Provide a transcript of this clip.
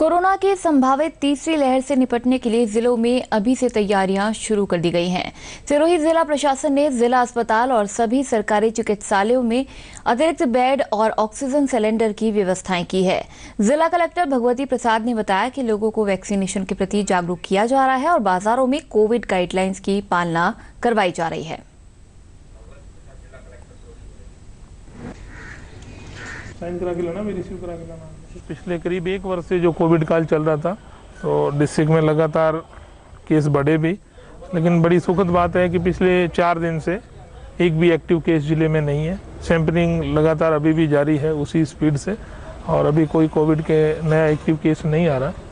Corona के संभावित तीसरी लहर से निपटने के लिए जिलों में अभी से तैयारियां शुरू कर दी गई हैं। सिरोही जिला प्रशासन ने जिला अस्पताल और सभी सरकारी चिकित्सालयों में अतिरिक्त बेड और ऑक्सीजन सिलेंडर की व्यवस्थाएं की है। जिला कलेक्टर भगवती प्रसाद ने बताया कि लोगों को वैक्सीनेशन के प्रति जागरूक किया जा रहा है और बाजारों में कोविड गाइडलाइंस की पालना करवाई जा रही है। पिछले करीब एक वर्ष से जो कोविड काल चल रहा था तो डिस्ट्रिक्ट में लगातार केस बढ़े भी, लेकिन बड़ी सुखद बात है कि पिछले 4 दिन से एक भी एक्टिव केस जिले में नहीं है। सैंपलिंग लगातार अभी भी जारी है उसी स्पीड से और अभी कोई कोविड के नया एक्टिव केस नहीं आ रहा।